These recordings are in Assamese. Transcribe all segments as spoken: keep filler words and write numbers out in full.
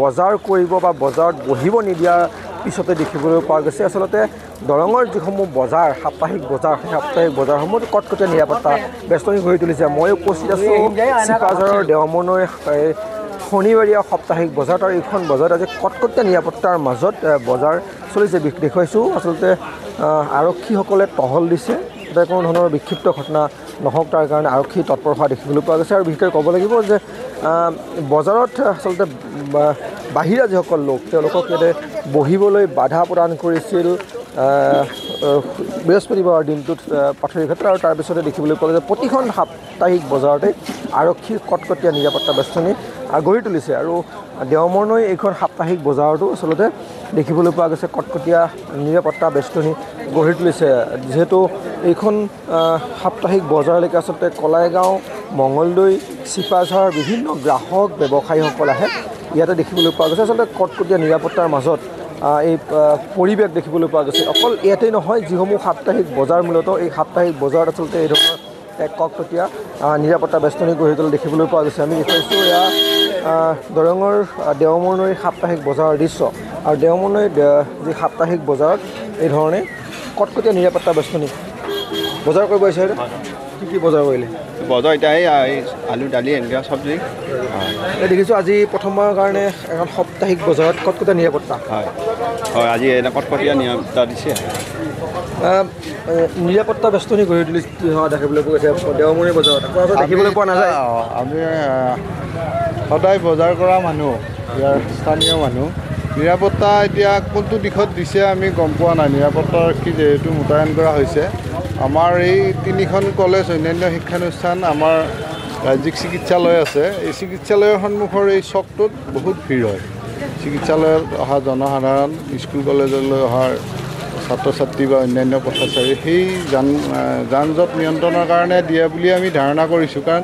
বজাৰ কৰিব বা বজাৰত বহিব নিদিয়াৰ পিছতে দেখিবলৈ পোৱা গৈছে। আসলতে দৰঙৰ যিসমূহ বজাৰ সাপ্তাহিক বজাৰ সাপ্তাহিক বজাৰসমূহ কটকটীয়া নিৰাপত্তা বেষ্টনী হৈ তুলিছে। মই উপস্থিত আছোঁ চিপাঝাৰৰ দেওমনৈ শনিবাৰীয়া সাপ্তাহিক বজাৰত। আৰু এইখন বজাৰত আজি কটকটীয়া নিৰাপত্তাৰ মাজত বজাৰ চলিছে দেখুৱাইছোঁ। আসলতে আৰক্ষীসকলে টহল দিছে যাতে কোনো ধৰণৰ বিক্ষিপ্ত ঘটনা নহওক, তাৰ কাৰণে আৰক্ষী তৎপৰ হোৱা দেখিবলৈ পোৱা গৈছে। আৰু বিশেষকৈ ক'ব লাগিব যে বজাৰত আসলতে বাহিৰা যিসকল লোক তেওঁলোকক ইয়াতে বহিবলৈ বাধা প্ৰদান কৰিছিল বৃহস্পতিবাৰৰ দিনটোত পাথৰি ক্ষেত্ৰ। আৰু তাৰপিছতে দেখিবলৈ পোৱা যে প্ৰতিখন সাপ্তাহিক বজাৰতে আৰক্ষীৰ কটকটীয়া নিৰাপত্তা বেষ্টনী গঢ়ি তুলিছে। আৰু দেওমনৈ এইখন সাপ্তাহিক বজাৰতো আচলতে দেখিবলৈ পোৱা গৈছে কটকটীয়া নিৰাপত্তা বেষ্টনী গঢ়ি তুলিছে। যিহেতু এইখন সাপ্তাহিক বজাৰলৈকে আচলতে কলাইগাঁও, মঙলদৈ, চিপাঝাৰ বিভিন্ন গ্ৰাহক ব্যৱসায়ীসকল আহে। ইয়াতে দেখিবলৈ পোৱা গৈছে আচলতে কটকটীয়া নিৰাপত্তাৰ মাজত এই পৰিৱেশ দেখিবলৈ পোৱা গৈছে। অকল ইয়াতেই নহয়, যিসমূহ সাপ্তাহিক বজাৰ মূলত এই সাপ্তাহিক বজাৰত আচলতে এই ধৰণৰ এক কটকটীয়া নিৰাপত্তা বেষ্টনী গঢ়ি তোলা দেখিবলৈ পোৱা গৈছে। আমি দেখিছোঁ এয়া দৰঙৰ দেওমনৈৰ সাপ্তাহিক বজাৰৰ দৃশ্য। আৰু দেওমনৈ যি সাপ্তাহিক বজাৰত এই ধৰণে কটকটীয়া নিৰাপত্তা বেষ্টনী বজাৰ কৰিব বিচাৰে। কি কি বজাৰ কৰিলে? বজাৰ এতিয়া আলু, দালি, এনেকুৱা চব্জি দেখিছোঁ। আজি প্ৰথমবাৰৰ কাৰণে এখন সাপ্তাহিক বজাৰত কটকটীয়া নিৰাপত্তা। হয় হয়, আজি এটা কটকটীয়া নিৰাপত্তা দিছে, নিৰাপত্তা বেষ্টনী গঢ়ি তুলিছে দেখিবলৈ পোৱা গৈছে দেওমনৈ বজাৰত। আকৌ দেখিবলৈ পোৱা নাযায়। আমি সদায় বজাৰ কৰা মানুহ, ইয়াৰ স্থানীয় মানুহ, নিৰাপত্তা এতিয়া কোনটো দিশত দিছে আমি গম পোৱা নাই। নিৰাপত্তাৰক্ষী যিহেতু মোতায়ন কৰা হৈছে। আমাৰ এই তিনিখন কলেজ, অন্যান্য শিক্ষানুষ্ঠান, আমাৰ ৰাজ্যিক চিকিৎসালয় আছে। এই চিকিৎসালয়ৰ সন্মুখৰ এই চকটোত বহুত ভিৰ হয়। চিকিৎসালয়ত অহা জনসাধাৰণ, স্কুল কলেজলৈ অহাৰ ছাত্ৰ ছাত্ৰী বা অন্যান্য পথচাৰী সেই যান যান জঁট নিয়ন্ত্ৰণৰ কাৰণে দিয়া বুলি আমি ধাৰণা কৰিছোঁ। কাৰণ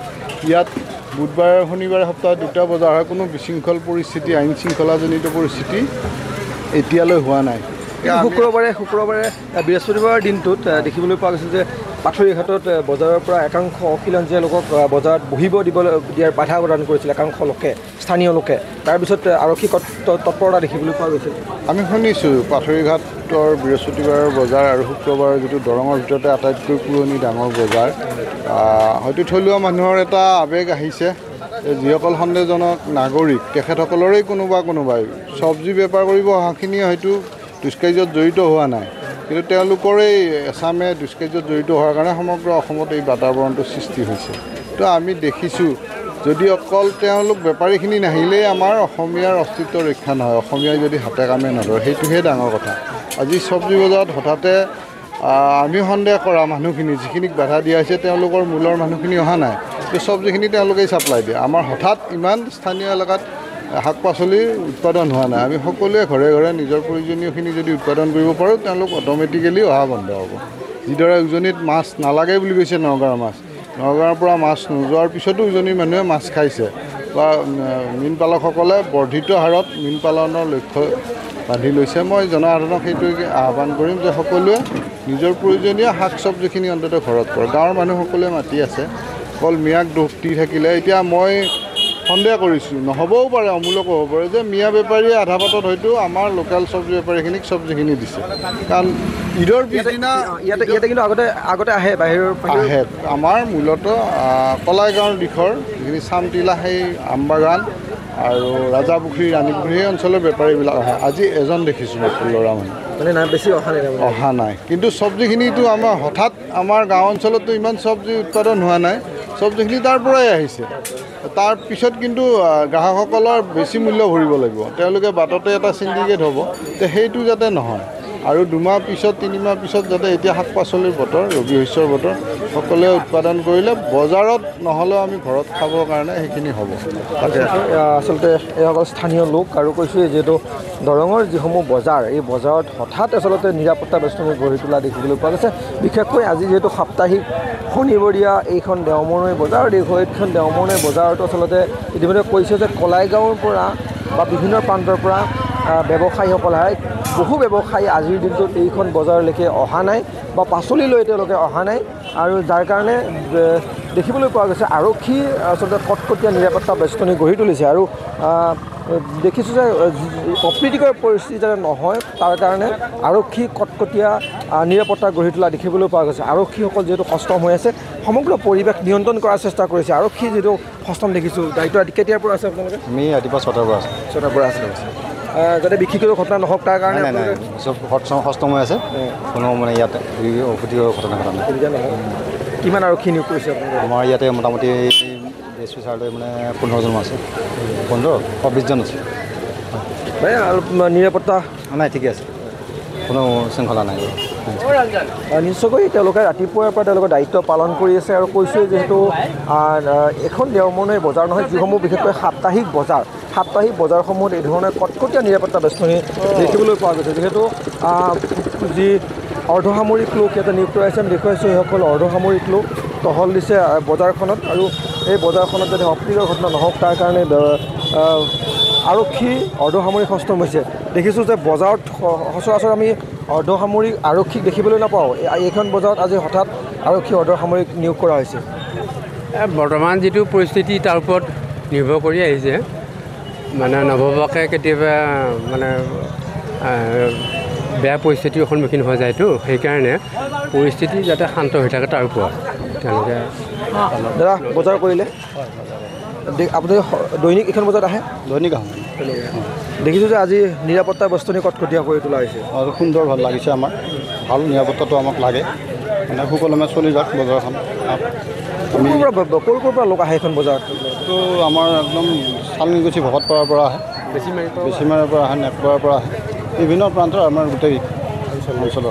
ইয়াত বুধবাৰ, শনিবাৰে সপ্তাহত দুটা বজাৰ হয়। কোনো বিশৃংখল পৰিস্থিতি, আইন শৃংখলাজনিত পৰিস্থিতি এতিয়ালৈ হোৱা নাই। শুক্ৰবাৰে শুক্ৰবাৰে বৃহস্পতিবাৰৰ দিনটোত দেখিবলৈ পোৱা গৈছে যে পাথৰিঘাটত বজাৰৰ পৰা একাংশ অখিলঞ্জীয়া লোকক বজাৰত বহিব দিব দিয়াৰ বাধা প্ৰদান কৰিছিল একাংশ লোকে, স্থানীয় লোকে। তাৰপিছত আৰক্ষী তৎপৰতা দেখিবলৈ পোৱা গৈছিল। আমি শুনিছোঁ পাথৰিঘাটৰ বৃহস্পতিবাৰৰ বজাৰ আৰু শুক্ৰবাৰৰ যিটো দৰঙৰ ভিতৰতে আটাইতকৈ পুৰণি ডাঙৰ বজাৰ, হয়তো থলুৱা মানুহৰ এটা আৱেগ আহিছে। যিসকল সন্দেহজনক নাগৰিক তেখেতসকলৰে কোনোবা কোনোবাই চব্জি বেপাৰ কৰিব অহাখিনিয়ে হয়তো দুষ্কাৰ্যত জড়িত হোৱা নাই, কিন্তু তেওঁলোকৰেই এচামে দুষ্কাৰ্যত জড়িত হোৱাৰ কাৰণে সমগ্ৰ অসমত এই বাতাবৰণটো সৃষ্টি হৈছে। তো আমি দেখিছোঁ যদি অকল তেওঁলোক বেপাৰীখিনি নাহিলেই আমাৰ অসমীয়াৰ অস্তিত্ব ৰক্ষা নহয়, অসমীয়াই যদি হাতে কামে নধৰে সেইটোহে ডাঙৰ কথা। আজি চব্জি বজাৰত হঠাতে আমি সন্দেহ কৰা মানুহখিনি, যিখিনিক বাধা দিয়া হৈছে, তেওঁলোকৰ মূলৰ মানুহখিনি অহা নাই। তো চব্জিখিনি তেওঁলোকেই ছাপ্লাই দিয়ে। আমাৰ হঠাৎ ইমান স্থানীয় এলেকাত শাক পাচলিৰ উৎপাদন হোৱা নাই। আমি সকলোৱে ঘৰে ঘৰে নিজৰ প্ৰয়োজনীয়খিনি যদি উৎপাদন কৰিব পাৰোঁ, তেওঁলোক অট'মেটিকেলি অহা বন্ধ হ'ব। যিদৰে উজনিত মাছ নালাগে বুলি কৈছে, নগাঁৱৰ মাছ নগাঁৱৰ পৰা মাছ নোযোৱাৰ পিছতো উজনিৰ মানুহে মাছ খাইছে। বা মীন পালকসকলে বৰ্ধিত হাৰত মীন পালনৰ লক্ষ্য বান্ধি লৈছে। মই জনসাধাৰণক সেইটোকে আহ্বান কৰিম যে সকলোৱে নিজৰ প্ৰয়োজনীয় শাক চব্জিখিনি অন্ততঃ ঘৰত কৰক। গাঁৱৰ মানুহ সকলোৱে মাতি আছে, অকল মিয়াক দোষ দি থাকিলে এতিয়া মই সন্দেহ কৰিছোঁ, নহ'বও পাৰে, অমূলকো হ'ব পাৰে যে মিয়া বেপাৰীয়ে আধা বাটত হয়তো আমাৰ লোকেল চব্জি বেপাৰীখিনিক চব্জিখিনি দিছে। কাৰণ ঈদৰ পিছদিনা ইয়াতে ইয়াতে কিন্তু আগতে আগতে আহে বাহিৰৰ আহে। আমাৰ মূলতঃ কলাইগাঁৱৰ দিশৰ যিখিনি চামটিলা, সেই আমবাগান আৰু ৰাজাপুখুৰী, ৰাণীপুখুৰী সেই অঞ্চলৰ বেপাৰীবিলাক আহে। আজি এজন দেখিছোঁ মাত্ৰ, ল'ৰা মানুহ, মানে নাই, বেছি অহা নাই অহা নাই কিন্তু চব্জিখিনিতো আমাৰ হঠাৎ আমাৰ গাঁও অঞ্চলতো ইমান চব্জি উৎপাদন হোৱা নাই, চব্জিখিনি তাৰ পৰাই আহিছে। তাৰ পিছত কিন্তু গ্ৰাহকসকলৰ বেছি মূল্য ভৰিব লাগিব, তেওঁলোকে বাটতে এটা চিণ্ডিকেট হ'ব। তে সেইটো যাতে নহয়, আৰু দুমাহ পিছত, তিনিমাহ পিছত যাতে, এতিয়া শাক পাচলিৰ বতৰ, ৰবি শস্যৰ বতৰ, সকলোৱে উৎপাদন কৰিলে বজাৰত নহ'লেও আমি ঘৰত খাবৰ কাৰণে সেইখিনি হ'ব। আচলতে এইসকল স্থানীয় লোক। আৰু কৈছোঁ যিহেতু দৰঙৰ যিসমূহ বজাৰ, এই বজাৰত হঠাৎ আচলতে নিৰাপত্তা বেষ্টনী গঢ়ি তোলা দেখিবলৈ পোৱা গৈছে। বিশেষকৈ আজি যিহেতু সাপ্তাহিক শনিবৰীয়া এইখন দেওমনৈ বজাৰ, এইখন দেওমনৈ বজাৰতো আচলতে ইতিমধ্যে কৈছে যে কলাইগাঁৱৰ পৰা বা বিভিন্ন প্ৰান্তৰ পৰা ব্যৱসায়ীসকল আহে। বহু ব্যৱসায়ী আজিৰ দিনটোত এইখন বজাৰলৈকে অহা নাই বা পাচলি লৈ তেওঁলোকে অহা নাই। আৰু যাৰ কাৰণে দেখিবলৈ পোৱা গৈছে আৰক্ষী আচলতে কটকটীয়া নিৰাপত্তা বেষ্টনী গঢ়ি তুলিছে। আৰু देखिছো যে অপ্ৰীতিকৰ পৰিস্থিতি যেন নহয়, তাৰ কাৰণে আৰক্ষী কটকটিয়া নিৰাপত্তা গঢ়ি তোলা দেখিবলৈ পোৱা গৈছে। আৰক্ষীসকল যেটো সষ্টম হৈ আছে, সমগ্ৰ পৰিৱেশ নিয়ন্ত্ৰণ কৰাৰ চেষ্টা কৰিছে। আৰক্ষী যেটো সষ্টম দেখিছো, দায়িত্ব কেতিয়াৰ পৰা আছে আপোনালোকে? আমি ৰাতিপুৱা ছটাৰ পৰা আছে, ছটাৰ পৰা আছে। যাতে বিক্ষিপ্ত ঘটনা নহওক তাৰ কাৰণে সব সষ্টম হৈ আছে। কোনো মানে ইয়াতে অপ্ৰীতিকৰ ঘটনা ঘটা নাই। কিমান আৰক্ষী নিয়োগ কৰিছে আপোনালোকে? আমাৰ ইয়াতে মোটামুটি एस पी सार मैंने पंद्रह जन आज पंद्रह छब्बीस जन निरापत्ता ना ठीक है शृंखला ना निश्चयक रातिपुवार दायित्व पालन करेतु एन देवमने बजार नहय जिसमें विशेषकर साप्ताहिक बजार साप्ताहिक बजार समूह यह कटकटिया निरापत्ता बेष्टनी देखने पा गया जीतु जी अर्धसामरिक लोक इतना नियुक्त आज देखा पासी अर्धसामरिक लोक टहल दी बजार और এই বজাৰখনত যদি অপ্ৰীতিকৰ ঘটনা নহওক তাৰ কাৰণে আৰক্ষী অৰ্ধসামৰিক সষ্টম হৈছে। দেখিছোঁ যে বজাৰত সচৰাচৰ আমি অৰ্ধসামৰিক আৰক্ষীক দেখিবলৈ নাপাওঁ, এইখন বজাৰত আজি হঠাৎ আৰক্ষী অৰ্ধসামৰিক নিয়োগ কৰা হৈছে। বৰ্তমান যিটো পৰিস্থিতি তাৰ ওপৰত নিৰ্ভৰ কৰি আহিছে, মানে নৱবাকে কেতিয়াবা মানে বেয়া পৰিস্থিতিৰ সন্মুখীন হৈ যায়তো, সেইকাৰণে পৰিস্থিতি যাতে শান্ত হৈ থাকে তাৰ ওপৰত তেওঁলোকে। दादा बजार करिले अपनी दैनिक एखन बजार आए दैनिक आम देखी जो आज निरापत्ता बेष्टनी कटकटिया तुला सुंदर भल लगे आम भल निरापत्ता तो आमक लगे मैं सुकलमे चलि जा बजार कौरपा लोक आए बजार तो आम एकदम सालनीगुची भगतपारा आए बेसिमारी आए नेपरा आए विभिन्न प्रांतर आम गोटे अंचल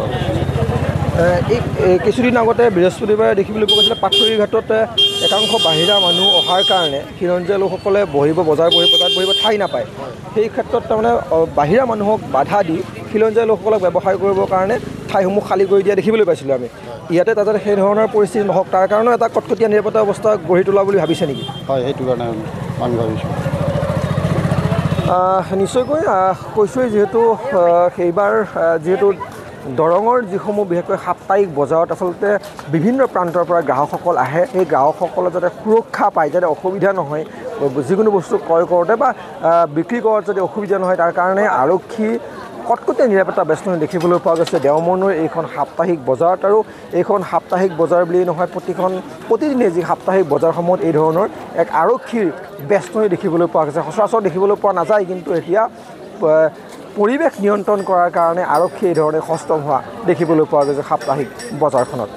কিছুদিন আগতে বৃহস্পতিবাৰে দেখিবলৈ পোৱা গৈছিল পাথৰি ঘাটত একাংশ বাহিৰা মানুহ অহাৰ কাৰণে খিৰণজীয়া লোকসকলে বহিব বজাৰ বহি বজাৰত বহিব ঠাই নাপায়। সেই ক্ষেত্ৰত তাৰমানে বাহিৰা মানুহক বাধা দি খিৰণজীয়া লোকসকলক ব্যৱসায় কৰিবৰ কাৰণে ঠাইসমূহ খালী কৰি দিয়া দেখিবলৈ পাইছিলোঁ আমি। ইয়াতে তাতে সেই ধৰণৰ পৰিস্থিতি নহওক তাৰ কাৰণেও এটা কটকটীয়া নিৰাপত্তা ব্যৱস্থা গঢ়ি তোলা বুলি ভাবিছে নেকি? হয়, সেইটো কাৰণে আমি ভাবিছোঁ। নিশ্চয়কৈ কৈছোঁৱেই যিহেতু সেইবাৰ যিহেতু দৰঙৰ যিসমূহ বিশেষকৈ সাপ্তাহিক বজাৰত আচলতে বিভিন্ন প্ৰান্তৰ পৰা গ্ৰাহকসকল আহে, এই গ্ৰাহকসকলে যাতে সুৰক্ষা পায়, যাতে অসুবিধা নহয় যিকোনো বস্তু ক্ৰয় কৰোঁতে বা বিক্ৰী কৰোঁতে যদি অসুবিধা নহয় তাৰ কাৰণে আৰক্ষী কটকটীয়া নিৰাপত্তা বেষ্টনী দেখিবলৈ পোৱা গৈছে দেওমনৰ এইখন সাপ্তাহিক বজাৰত। আৰু এইখন সাপ্তাহিক বজাৰ বুলিয়েই নহয়, প্ৰতিখন প্ৰতিদিনে যি সাপ্তাহিক বজাৰসমূহত এই ধৰণৰ এক আৰক্ষীৰ বেষ্টনী দেখিবলৈ পোৱা গৈছে। সচৰাচৰ দেখিবলৈ পোৱা নাযায়, কিন্তু এতিয়া পৰিৱেশ নিয়ন্ত্ৰণ কৰাৰ কাৰণে আৰক্ষী এই ধৰণে সষ্টম হোৱা দেখিবলৈ পোৱা গৈছে সাপ্তাহিক বজাৰখনত।